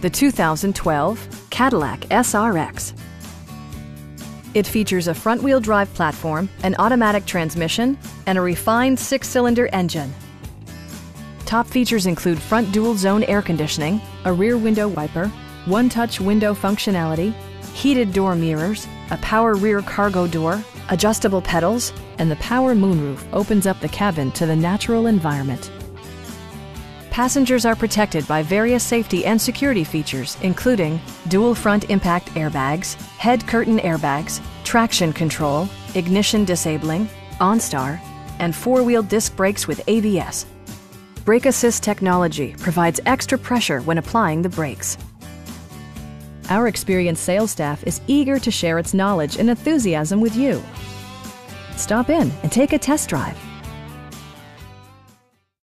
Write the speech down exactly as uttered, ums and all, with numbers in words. the two thousand twelve Cadillac S R X. It features a front-wheel drive platform, an automatic transmission, and a refined six-cylinder engine. Top features include front dual-zone air conditioning, a rear window wiper, one-touch window functionality, heated door mirrors, a power rear cargo door, adjustable pedals, and the power moonroof opens up the cabin to the natural environment. Passengers are protected by various safety and security features, including dual front impact airbags, head curtain airbags, traction control, ignition disabling, OnStar, and four-wheel disc brakes with A B S. Brake assist technology provides extra pressure when applying the brakes. Our experienced sales staff is eager to share its knowledge and enthusiasm with you. Stop in and take a test drive.